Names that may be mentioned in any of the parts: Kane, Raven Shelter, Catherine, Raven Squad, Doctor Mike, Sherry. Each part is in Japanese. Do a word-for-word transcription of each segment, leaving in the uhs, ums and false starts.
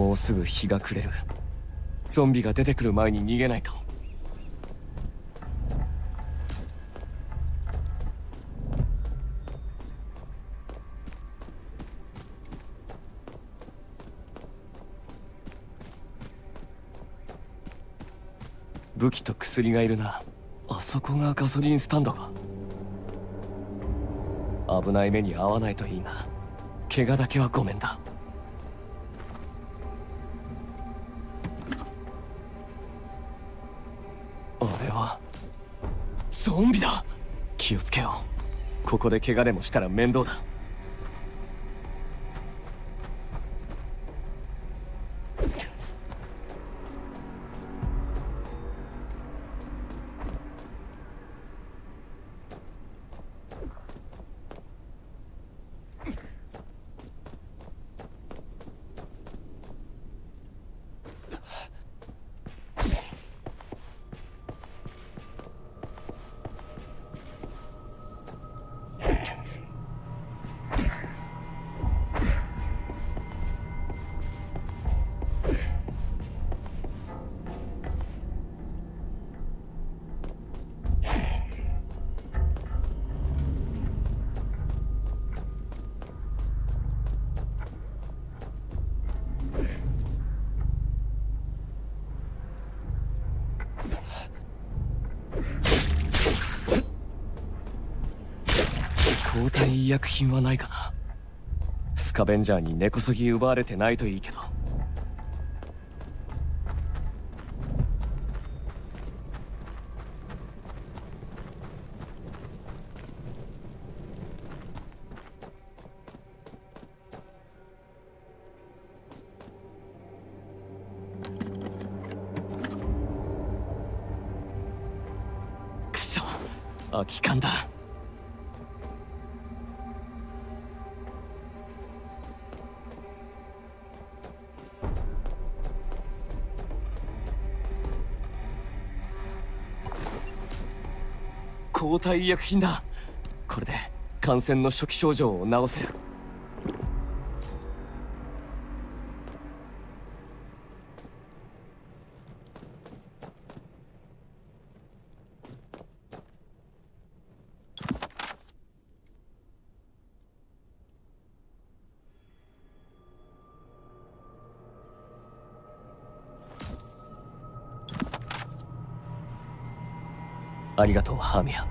もうすぐ日が暮れる。ゾンビが出てくる前に逃げないと。武器と薬がいるな。あそこがガソリンスタンドか。危ない目に遭わないといいな。怪我だけはごめんだ。俺はゾンビだ。気をつけよう。ここで怪我でもしたら面倒だ。抗体医薬品はないかな。スカベンジャーに根こそぎ奪われてないといいけど。くそ、空き缶だ。抗体医薬品だ。これで感染の初期症状を治せる。ありがとう、ハーミア。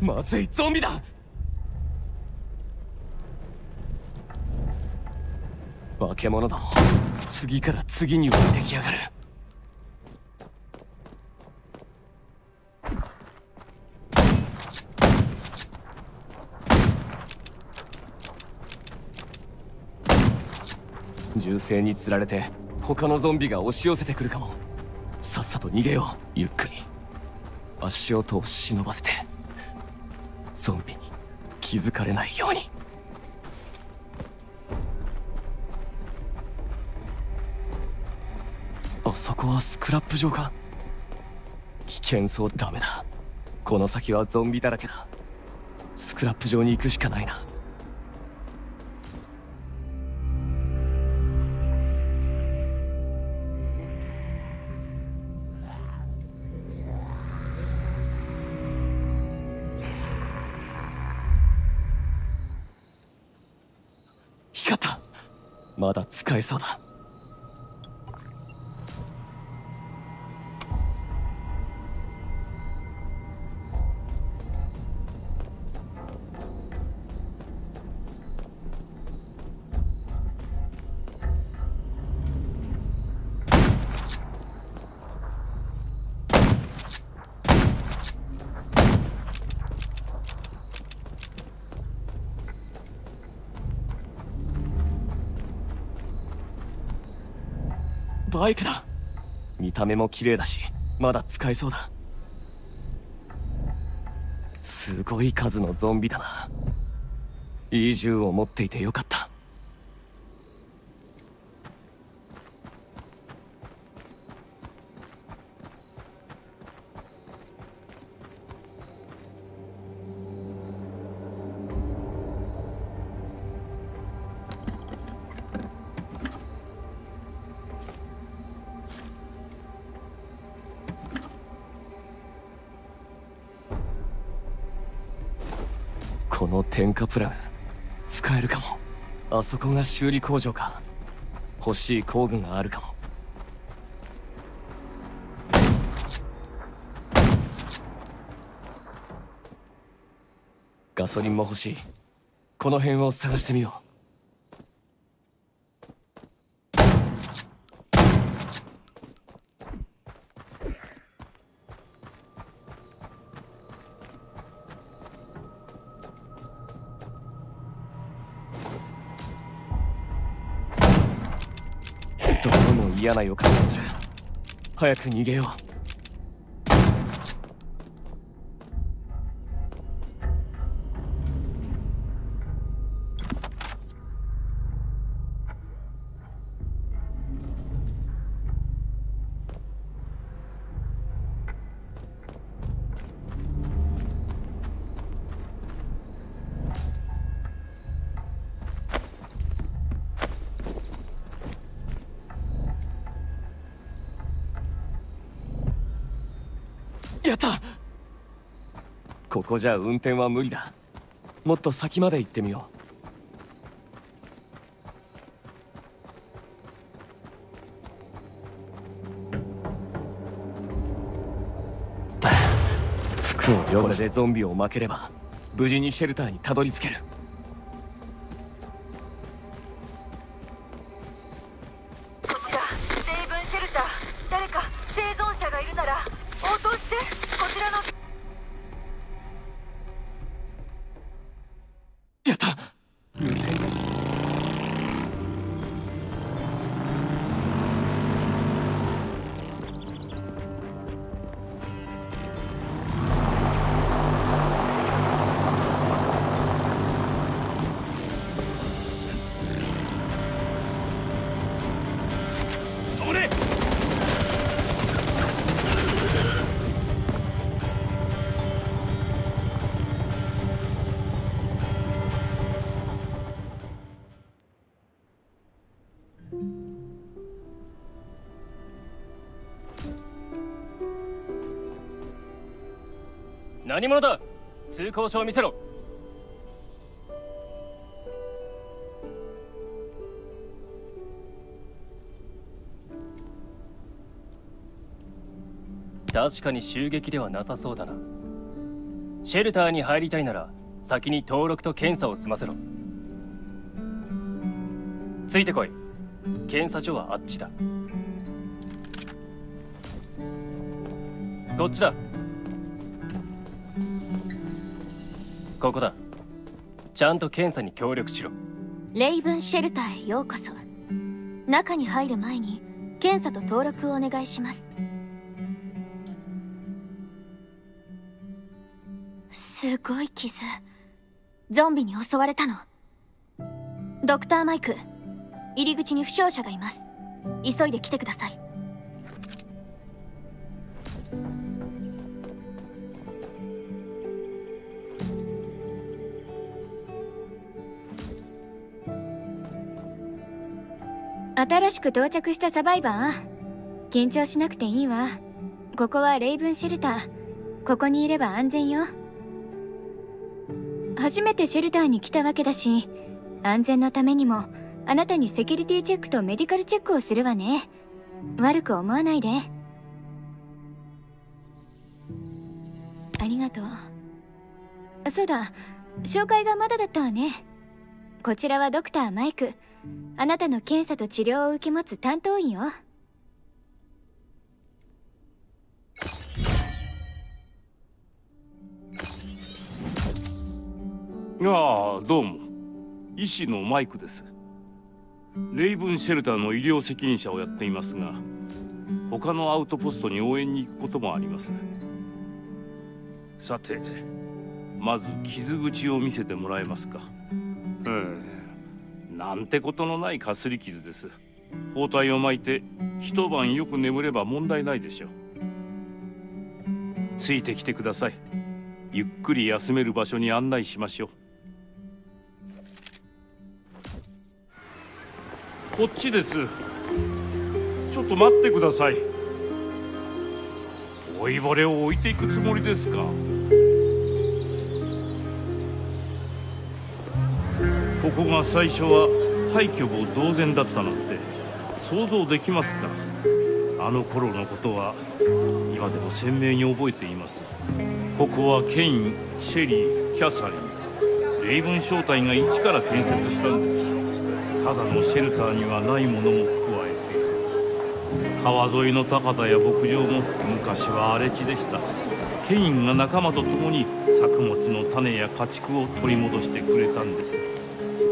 まずい、ゾンビだ。化け物ども、次から次に浮いてきやがる。銃声につられて他のゾンビが押し寄せてくるかも。さっさと逃げよう。ゆっくり足音を忍ばせてゾンビに気づかれないように。そこはスクラップ場か。危険そう。ダメだ、この先はゾンビだらけだ。スクラップ場に行くしかないな。光った。まだ使えそうだ。バイクだ。見た目も綺麗だしまだ使えそうだ。すごい数のゾンビだな。いい銃を持っていてよかった。この天下プラグ使えるかも。あそこが修理工場か。欲しい工具があるかも。ガソリンも欲しい。この辺を探してみよう。嫌な予感がする。早く逃げよう。やった!ここじゃ運転は無理だ。もっと先まで行ってみよう。服を汚れでゾンビを負ければ無事にシェルターにたどり着ける。こちらレイブンシェルター。誰か生存者がいるなら応答して、こちらの。やった。無線。止めれ。何者だ。通行証を見せろ。確かに襲撃ではなさそうだな。シェルターに入りたいなら先に登録と検査を済ませろ。ついてこい。検査所はあっちだ。こっちだ。ここだ。ちゃんと検査に協力しろ。レイブンシェルターへようこそ。中に入る前に検査と登録をお願いします。すごい傷。ゾンビに襲われたの。ドクターマイク、入り口に負傷者がいます。急いで来てください。新しく到着したサバイバー、緊張しなくていいわ。ここはレイブンシェルター。ここにいれば安全よ。初めてシェルターに来たわけだし、安全のためにもあなたにセキュリティチェックとメディカルチェックをするわね。悪く思わないで。ありがとう。そうだ、紹介がまだだったわね。こちらはドクターマイク。あなたの検査と治療を受け持つ担当医よ。ああ、どうも。医師のマイクです。レイブンシェルターの医療責任者をやっていますが、他のアウトポストに応援に行くこともあります。さて、まず傷口を見せてもらえますか。うん、なんてことのないかすり傷です。包帯を巻いて一晩よく眠れば問題ないでしょう。ついてきてください。ゆっくり休める場所に案内しましょう。こっちです。ちょっと待ってください。老いぼれを置いていくつもりですか。ここが最初は廃墟も同然だったなんて想像できますか。あの頃のことは今でも鮮明に覚えています。ここはケイン、シェリー、キャサリン、レイブン小隊が一から建設したんです。ただのシェルターにはないものも加えている。川沿いの高田や牧場も昔は荒れ地でした。ケインが仲間と共に作物の種や家畜を取り戻してくれたんです。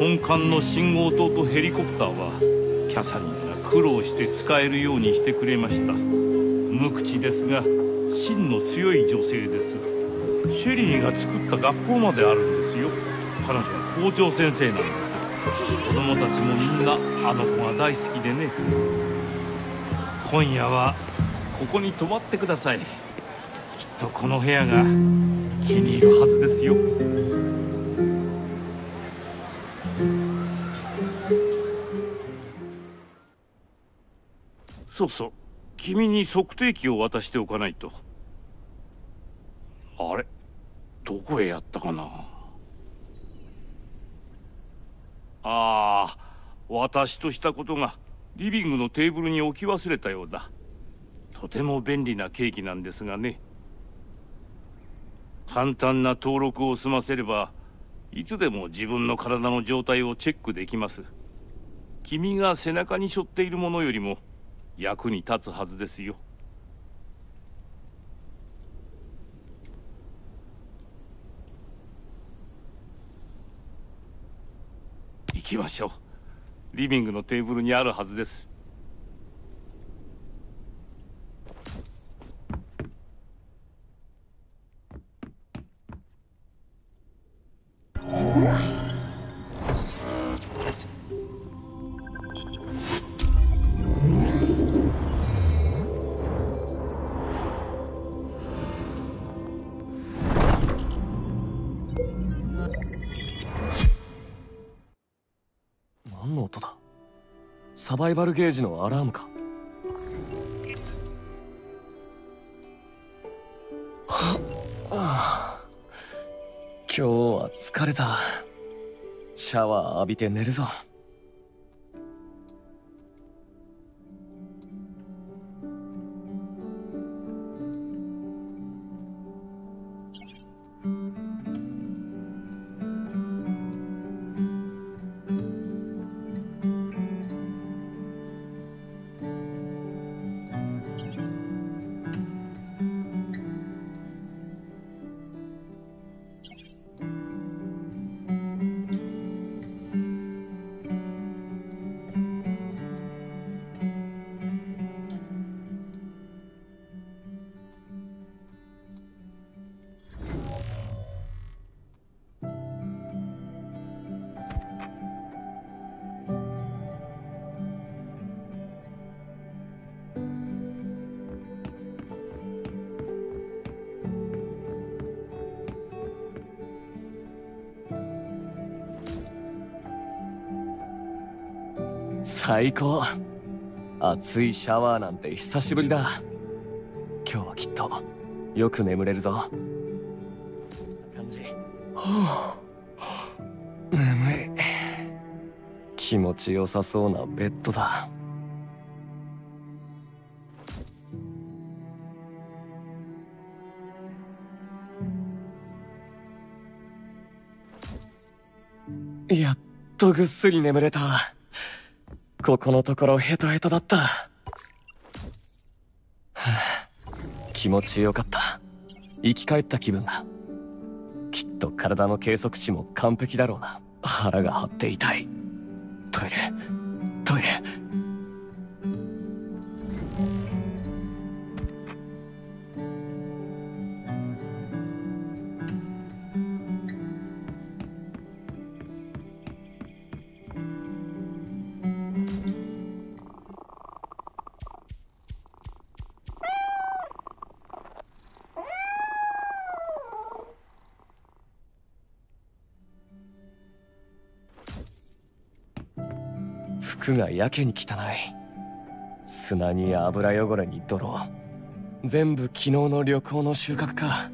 本館の信号塔とヘリコプターはキャサリンが苦労して使えるようにしてくれました。無口ですが芯の強い女性です。シェリーが作った学校まであるんですよ。彼女は校長先生なんです。子供たちもみんなあの子が大好きでね。今夜はここに泊まってください。きっとこの部屋が気に入るはずですよ。そうそう、君に測定器を渡しておかないと。あれ、どこへやったかな。ああ、私としたことがリビングのテーブルに置き忘れたようだ。とても便利なケーキなんですがね。簡単な登録を済ませればいつでも自分の体の状態をチェックできます。君が背中に背負っているものよりも役に立つはずですよ。行きましょう。リビングのテーブルにあるはずです。サバイバルゲージのアラームか。はっ、ああ、今日は疲れた。シャワー浴びて寝るぞ。最高。熱いシャワーなんて久しぶりだ。今日はきっとよく眠れるぞ。こんな感じ。はあ、眠い。気持ちよさそうなベッドだ。やっとぐっすり眠れた。ここのところヘトヘトだった、はあ、気持ちよかった。生き返った気分だ。きっと体の計測値も完璧だろうな。腹が張って痛い。トイレトイレ服がやけに汚い。砂に油汚れに泥。全部昨日の旅行の収穫か。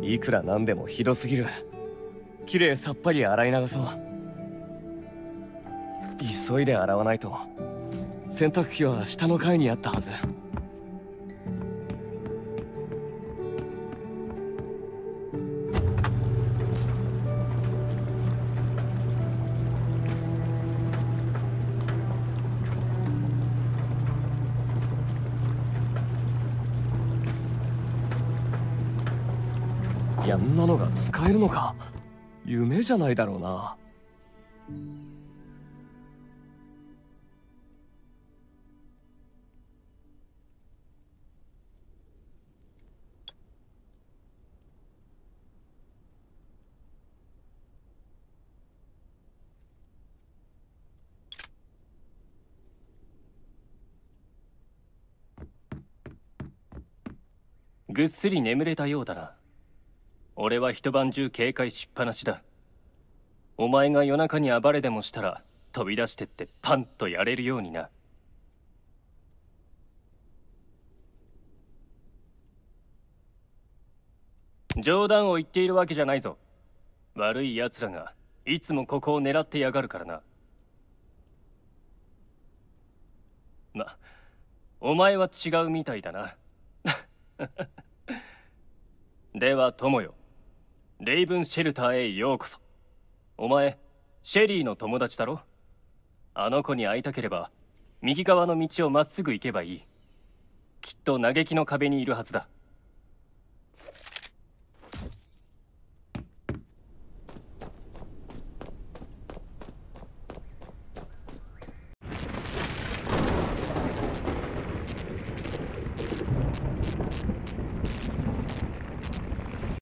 いくらなんでもひどすぎる。きれいさっぱり洗い流そう。急いで洗わないと。洗濯機は下の階にあったはず。こんなのが使えるのか。夢じゃないだろうな。ぐっすり眠れたようだな。俺は一晩中警戒しっぱなしだ。お前が夜中に暴れでもしたら飛び出してってパンとやれるようにな。冗談を言っているわけじゃないぞ。悪い奴らがいつもここを狙ってやがるからな。ま、お前は違うみたいだな。では友よ、レイブンシェルターへようこそ。お前、シェリーの友達だろ。あの子に会いたければ、右側の道をまっすぐ行けばいい。きっと嘆きの壁にいるはずだ。